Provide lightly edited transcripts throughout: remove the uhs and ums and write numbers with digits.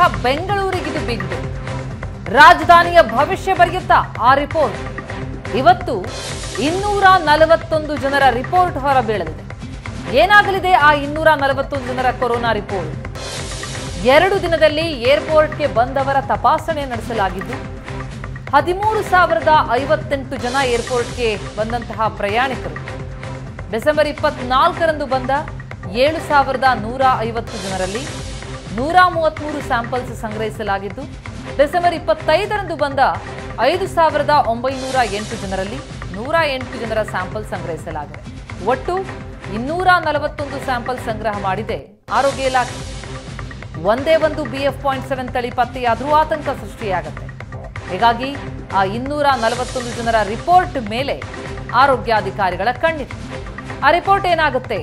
ವಿರುದ್ಧ ಬೆಂಗಳೂರಿಗಿದು ಬಿಂದು ರಾಜಧಾನಿಯ ಭವಿಷ್ಯ ಬರೆಯುತ್ತಾ ಆ ರಿಪೋರ್ಟ್ ಇವತ್ತು 241 ಜನರ ರಿಪೋರ್ಟ್ ಹೊರಬೀಳಲಿದೆ। ಏನಾಗಲಿದೆ ಆ 241 ಜನರ ಕೊರೋನಾ ರಿಪೋರ್ಟ್? 2 ದಿನದಲ್ಲಿ ಏರ್‌ಪೋರ್ಟ್‌ಗೆ ಬಂದವರ ತಪಾಸಣೆ ನಡೆಸಲಾಗಿದ್ದು 13058 ಜನ ಏರ್‌ಪೋರ್ಟ್‌ಗೆ ಬಂದಂತಹ ಪ್ರಯಾಣಿಕರು। ಡಿಸೆಂಬರ್ 24 ರಂದು ಬಂದ 7150 ಜನರಲ್ಲಿ 133 ಸ್ಯಾಂಪಲ್ಸ್ ಸಂಗ್ರಹಿಸಲಾಗಿದ್ದು ಡಿಸೆಂಬರ್ 25 ರಂದು ಬಂದ 5908 ಜನರಲ್ಲಿ 108 ಜನರ ಸ್ಯಾಂಪಲ್ ಸಂಗ್ರಹಿಸಲಾಗಿದೆ। ಒಟ್ಟು 241 ಸ್ಯಾಂಪಲ್ ಸಂಗ್ರಹ ಮಾಡಿದೆ ಆರೋಗ್ಯ ಇಲಾಖೆ। ಒಂದೇ ಒಂದು BF.7 ತಳಿ ಪತ್ತೆಯಾದರೂ ಆತಂಕ ಸೃಷ್ಟಿಯಾಗುತ್ತೆ। ಹೀಗಾಗಿ ಆ 241 ಜನರ ರಿಪೋರ್ಟ್ ಮೇಲೆ ಆರೋಗ್ಯಾಧಿಕಾರಿಗಳ ಕಣ್ಣಿದೆ। ಆ ರಿಪೋರ್ಟ್ ಏನಾಗುತ್ತೆ?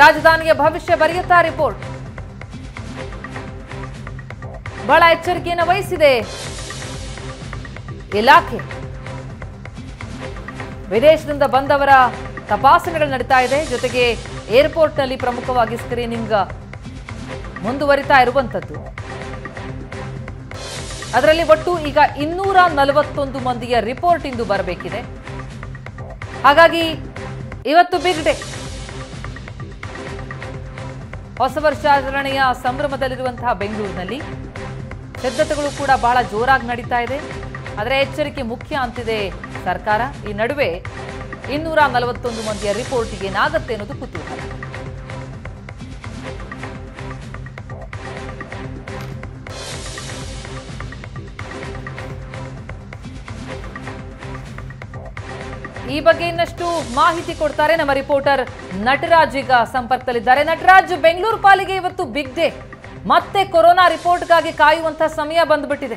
ರಾಜಧಾನಿಯ ಭವಿಷ್ಯ ಬರೆಯುತ್ತಾ ರಿಪೋರ್ಟ್ ಬಹಳ ಎಚ್ಚರಿಕೆಯನ್ನು ವಹಿಸಿದೆ ಇಲಾಖೆ। ವಿದೇಶದಿಂದ ಬಂದವರ ತಪಾಸಣೆಗಳು ನಡೀತಾ ಇದೆ। ಜೊತೆಗೆ ಏರ್‌ಪೋರ್ಟ್‌ನಲ್ಲಿ ಪ್ರಮುಖವಾಗಿ ಸ್ಕ್ರೀನಿಂಗ್ ಮುಂದುವರಿತಾ ಇರುವಂತದ್ದು। ಅದರಲ್ಲಿ ಒಟ್ಟು ಈಗ 241 ಮಂದಿಯ ರಿಪೋರ್ಟ್ ಇಂದು ಬರಬೇಕಿದೆ। ಹಾಗಾಗಿ ಇವತ್ತು ಬಿಗ್ ಡೇ, ಹೊಸ ವರ್ಷಾಚರಣೆಯ ಸಂಭ್ರಮದಲ್ಲಿರುವಂತಹ ಬೆಂಗಳೂರಿನಲ್ಲಿ ಸಿದ್ಧತೆಗಳು ಕೂಡ ಬಹಳ ಜೋರಾಗಿ ನಡೀತಾ ಇದೆ। ಆದರೆ ಎಚ್ಚರಿಕೆ ಮುಖ್ಯ ಅಂತಿದೆ ಸರ್ಕಾರ। ಈ ನಡುವೆ 241 ಮಂದಿಯ ರಿಪೋರ್ಟ್‌ಗೆ ಏನಾಗುತ್ತೆ ಅನ್ನೋದು ಕುತೂಹಲ। ಈ ಬಗ್ಗೆ ಇನ್ನಷ್ಟು ಮಾಹಿತಿ ಕೊಡ್ತಾರೆ ನಮ್ಮ ರಿಪೋರ್ಟರ್ ನಟರಾಜ್, ಈಗ ಸಂಪರ್ಕದಲ್ಲಿದ್ದಾರೆ। ನಟರಾಜ್, ಬೆಂಗಳೂರು ಪಾಲಿಗೆ ಇವತ್ತು ಬಿಗ್ ಡೇ, ಮತ್ತೆ ಕೊರೋನಾ ರಿಪೋರ್ಟ್ಗಾಗಿ ಕಾಯುವಂತಹ ಸಮಯ ಬಂದ್ಬಿಟ್ಟಿದೆ।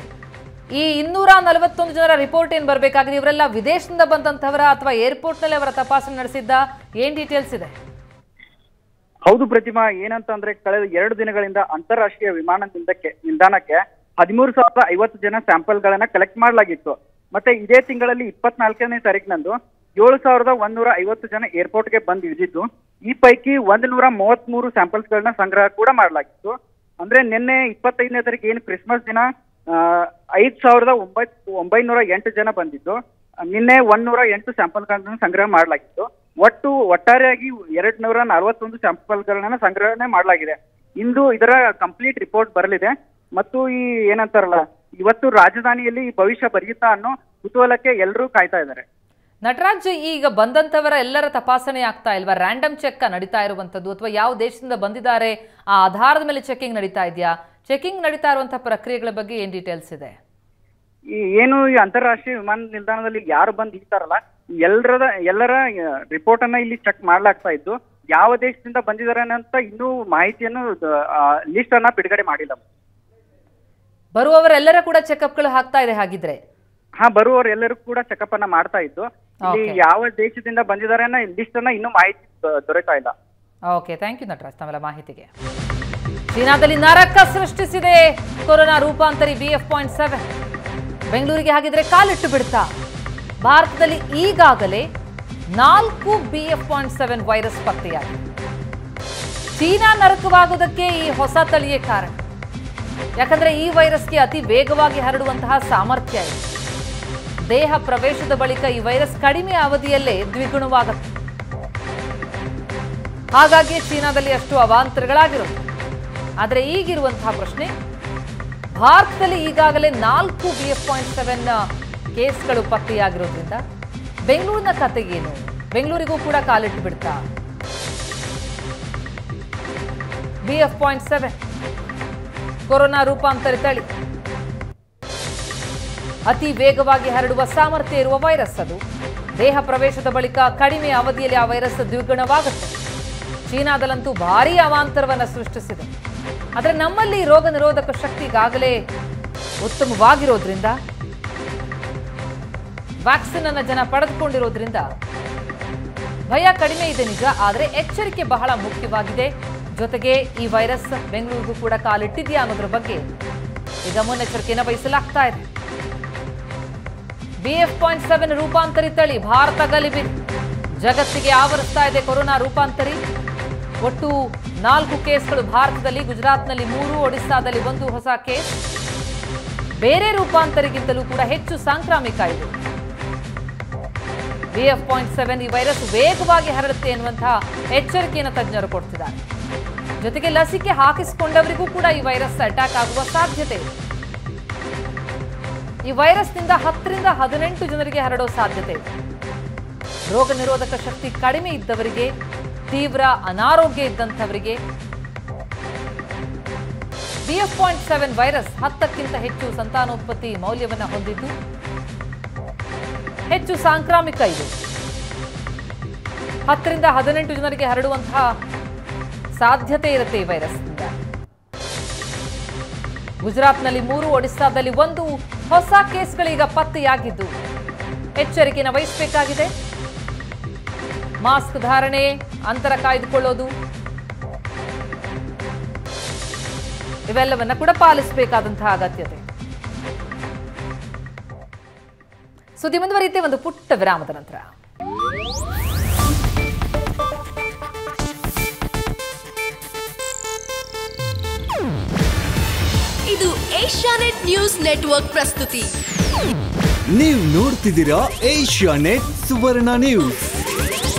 ಈ 241 ಜನರ ರಿಪೋರ್ಟ್ ಏನ್ ಬರಬೇಕಾಗಿದೆ? ಇವರೆಲ್ಲ ವಿದೇಶದಿಂದ ಬಂದಂತವರ ಅಥವಾ ಏರ್‌ಪೋರ್ಟ್‌ನಲ್ಲಿ ಅವರ ತಪಾಸಣೆ ನಡೆಸಿದ್ದ? ಏನ್ ಡೀಟೇಲ್ಸ್ ಇದೆ? ಹೌದು ಪ್ರತಿಮಾ, ಏನಂತಂದ್ರೆ ಕಳೆದ 2 ದಿನಗಳಿಂದ ಅಂತಾರಾಷ್ಟ್ರೀಯ ವಿಮಾನ ನಿಲ್ದಾಣಕ್ಕೆ 13050 ಜನ ಸ್ಯಾಂಪಲ್ ಗಳನ್ನ ಕಲೆಕ್ಟ್ ಮಾಡಲಾಗಿತ್ತು। ಮತ್ತೆ ಇದೇ ತಿಂಗಳಲ್ಲಿ 24ನೇ ತಾರೀಕಿನಂದು 7150 ಜನ ಏರ್‌ಪೋರ್ಟ್‌ಗೆ ಬಂದು ಇಳಿದಿದ್ದು, ಈ ಪೈಕಿ 133 ಸ್ಯಾಂಪಲ್ಸ್ ಗಳನ್ನ ಸಂಗ್ರಹ ಕೂಡ ಮಾಡಲಾಗಿತ್ತು। ಅಂದ್ರೆ ನಿನ್ನೆ 25ನೇ ತಾರೀಕು ಏನು ಕ್ರಿಸ್ಮಸ್ ದಿನ 5908 ಜನ ಬಂದಿದ್ದು, ನಿನ್ನೆ 108 ಸ್ಯಾಂಪಲ್ ಗಳನ್ನ ಸಂಗ್ರಹ ಮಾಡಲಾಗಿತ್ತು। ಒಟ್ಟಾರೆಯಾಗಿ 241 ಸ್ಯಾಂಪಲ್ ಗಳನ್ನ ಸಂಗ್ರಹಣೆ ಮಾಡಲಾಗಿದೆ। ಇಂದು ಇದರ ಕಂಪ್ಲೀಟ್ ರಿಪೋರ್ಟ್ ಬರಲಿದೆ। ಮತ್ತು ಈ ಏನಂತಾರಲ್ಲ, ಇವತ್ತು ರಾಜಧಾನಿಯಲ್ಲಿ ಭವಿಷ್ಯ ಬರೆಯುತ್ತಾ ಅನ್ನೋ ಕುತೂಹಲಕ್ಕೆ ಎಲ್ಲರೂ ಕಾಯ್ತಾ ಇದ್ದಾರೆ ನಟರಾಜ್। ಈಗ ಬಂದಂತವರ ಎಲ್ಲರ ತಪಾಸಣೆ ಆಗ್ತಾ ಇಲ್ವಾ? ರ್ಯಾಂಡಮ್ ಚೆಕ್ ನಡೀತಾ ಇರುವಂತದ್ದು ಅಥವಾ ಯಾವ ದೇಶದಿಂದ ಬಂದಿದ್ದಾರೆ ಆ ಆಧಾರದ ಮೇಲೆ ಚೆಕಿಂಗ್ ನಡೀತಾ ಇದೆಯಾ? ಚೆಕಿಂಗ್ ನಡೀತಾ ಇರುವಂತಹ ಪ್ರಕ್ರಿಯೆಗಳ ಬಗ್ಗೆ ಏನ್ ಡೀಟೇಲ್ಸ್ ಇದೆ? ಏನು ಈ ಅಂತಾರಾಷ್ಟ್ರೀಯ ವಿಮಾನ ನಿಲ್ದಾಣದಲ್ಲಿ ಯಾರು ಬಂದು ಇರ್ತಾರಲ್ಲ ಎಲ್ಲರ ರಿಪೋರ್ಟ್ ಅನ್ನ ಇಲ್ಲಿ ಚೆಕ್ ಮಾಡ್ಲಾಗ್ತಾ ಇದ್ದು, ಯಾವ ದೇಶದಿಂದ ಬಂದಿದ್ದಾರೆ ಅಂತ ಇನ್ನೂ ಮಾಹಿತಿಯನ್ನು ಲಿಸ್ಟ್ ಅನ್ನ ಬಿಡುಗಡೆ ಮಾಡಿಲ್ಲ। ಬರುವವರೆಲ್ಲರ ಕೂಡ ಚೆಕ್ಅಪ್ ಗಳು ಹಾಕ್ತಾ ಇದೆ ಹಾಗಿದ್ರೆ? ಹಾ, ಬರುವವರೆಲ್ಲರೂ ಕೂಡ ಚೆಕ್ಅಪ್ ಅನ್ನ ಮಾಡ್ತಾ ಇದ್ದು, ಇಲ್ಲಿ ಯಾವ ದೇಶದಿಂದ ಬಂದಿದ್ದಾರೆ ಅನ್ನೋ ಲಿಸ್ಟ್ ಅನ್ನ ಇನ್ನೂ ಮಾಹಿತಿ ದೊರೆತಾ ಇಲ್ಲ। ಓಕೆ, ಥ್ಯಾಂಕ್ ಯು ನಟರಾಜ್ ತಮ್ಮ ಮಾಹಿತಿಗೆ। ಚೀನಾದಲ್ಲಿ ನರಕ ಸೃಷ್ಟಿಸಿದೆ ಕೊರೋನಾ ರೂಪಾಂತರಿ BF.7 ಬೆಂಗಳೂರಿಗೆ ಹಾಗಿದ್ರೆ ಕಾಲಿಟ್ಟು ಬಿಡ್ತಾ? ಭಾರತದಲ್ಲಿ ಈಗಾಗಲೇ 4 BF.7 ವೈರಸ್ ಪತ್ತೆಯಾಗಿದೆ। ಚೀನಾ ನರಕವಾಗುವುದಕ್ಕೆ ಈ ಹೊಸ ತಳಿಯೇ ಕಾರಣ। ಯಾಕಂದ್ರೆ ಈ ವೈರಸ್ಗೆ ಅತಿ ವೇಗವಾಗಿ ಹರಡುವಂತಹ ಸಾಮರ್ಥ್ಯ ಇದೆ। ದೇಹ ಪ್ರವೇಶದ ಬಳಿಕ ಈ ವೈರಸ್ ಕಡಿಮೆ ಅವಧಿಯಲ್ಲೇ ದ್ವಿಗುಣವಾಗುತ್ತೆ। ಹಾಗಾಗಿ ಚೀನಾದಲ್ಲಿ ಅಷ್ಟು ಅವಾಂತರಗಳಾಗಿರುತ್ತೆ। ಆದರೆ ಈಗಿರುವಂತಹ ಪ್ರಶ್ನೆ, ಭಾರತದಲ್ಲಿ ಈಗಾಗಲೇ 4 BF.7 ಕೇಸ್ಗಳು ಪತ್ತೆಯಾಗಿರೋದ್ರಿಂದ ಬೆಂಗಳೂರಿನ ಕತೆಗೇನು? ಬೆಂಗಳೂರಿಗೂ ಕೂಡ ಕಾಲಿಟ್ಟು ಬಿಡ್ತಾ BF.7 ಕೊರೋನಾ ರೂಪಾಂತರ ತಳಿ? ಅತಿ ವೇಗವಾಗಿ ಹರಡುವ ಸಾಮರ್ಥ್ಯ ಇರುವ ವೈರಸ್ ಅದು। ದೇಹ ಪ್ರವೇಶದ ಬಳಿಕ ಕಡಿಮೆ ಅವಧಿಯಲ್ಲಿ ಆ ವೈರಸ್ ದ್ವಿಗುಣವಾಗುತ್ತೆ। ಚೀನಾದಲ್ಲಂತೂ ಭಾರೀ ಅವಾಂತರವನ್ನು ಸೃಷ್ಟಿಸಿದೆ। ಆದರೆ ನಮ್ಮಲ್ಲಿ ರೋಗ ನಿರೋಧಕ ಶಕ್ತಿ ಈಗಾಗಲೇ ಉತ್ತಮವಾಗಿರೋದ್ರಿಂದ, ವ್ಯಾಕ್ಸಿನ್ ಅನ್ನು ಜನ ಪಡೆದುಕೊಂಡಿರೋದ್ರಿಂದ ಭಯ ಕಡಿಮೆ ಇದೆ ನಿಜ, ಆದರೆ ಎಚ್ಚರಿಕೆ ಬಹಳ ಮುಖ್ಯವಾಗಿದೆ। ಜೊತೆಗೆ ಈ ವೈರಸ್ ಬೆಂಗಳೂರಿಗೂ ಕೂಡ ಕಾಲಿಟ್ಟಿದೆಯಾ ಅನ್ನೋದ್ರ ಬಗ್ಗೆ ಈಗ ಮುನ್ನೆಚ್ಚರಿಕೆಯನ್ನು ವಹಿಸಲಾಗ್ತಾ ಇದೆ। BF.7 ರೂಪಾಂತರಿ ತಳಿ ಭಾರತ ಗಲಿಬಿಲಿ, ಜಗತ್ತಿಗೆ ಆವರಿಸ್ತಾ ಇದೆ ಕೊರೋನಾ ರೂಪಾಂತರಿ। ಒಟ್ಟು ನಾಲ್ಕು ಕೇಸ್ಗಳು ಭಾರತದಲ್ಲಿ ಗುಜರಾತ್ನಲ್ಲಿ 3 ಒಡಿಶಾದಲ್ಲಿ 1 ಹೊಸ ಕೇಸ್ ಬೇರೆ ರೂಪಾಂತರಿಗಿಂತಲೂ ಕೂಡ ಹೆಚ್ಚು ಸಾಂಕ್ರಾಮಿಕ ಇದು BF.7 ಈ ವೈರಸ್ ವೇಗವಾಗಿ ಹರಡುತ್ತೆ ಅನ್ನುವಂತ ಎಚ್ಚರಿಕೆಯನ್ನು ತಜ್ಞರು ಕೊಡ್ತಿದ್ದಾರೆ ಜೊತೆಗೆ ಲಸಿಕೆ ಹಾಕಿಸಿಕೊಂಡವರಿಗೂ ಕೂಡ ಈ ವೈರಸ್ ಅಟ್ಯಾಕ್ ಆಗುವ ಸಾಧ್ಯತೆ ಇದೆ ಈ ವೈರಸ್ ನಿಂದ 10 ರಿಂದ 18 ಜನರಿಗೆ ಹರಡೋ ಸಾಧ್ಯತೆ ಇದೆ ರೋಗ ನಿರೋಧಕ ಶಕ್ತಿ ಕಡಿಮೆ ಇದ್ದವರಿಗೆ तीव्र अनारोग्य इद्दंतवरिगे BF.7 वैरस 10क्किंत हेच्चु संतानोत्पत्ति मौल्यवन्न होंदिद्दु हेच्चु सांक्रामिक इदु 10 रिंद 18 जनरिगे हरडुवंत साध्यते इरुत्ते ई वैरस गुजरात्नल्लि 3 ओडिशादल्लि 1 होस केस्गळीग पत्तेयागिद्दु एच्चरिकेयन्न वहिसबेकागिदे मास्क धारणे अंतर कायदुकोळ्ळोदु इवेल्लवन्न कूड पालिसबेकाದಂತ ಅಗತ್ಯತೆ ಸುದ್ದಿ ಮುಂದುವರಿಯುತ್ತೆ ಒಂದು ಪುಟ್ಟ ವಿರಾಮದ ನಂತರ ಇದು ಏಷ್ಯಾನೆಟ್ ನ್ಯೂಸ್ ನೆಟ್ವರ್ಕ್ ಪ್ರಸ್ತುತಿ ನೀವು ನೋಡ್ತಿದ್ದೀರಾ ಏಷ್ಯಾನೆಟ್ ಸುವರ್ಣ ನ್ಯೂಸ್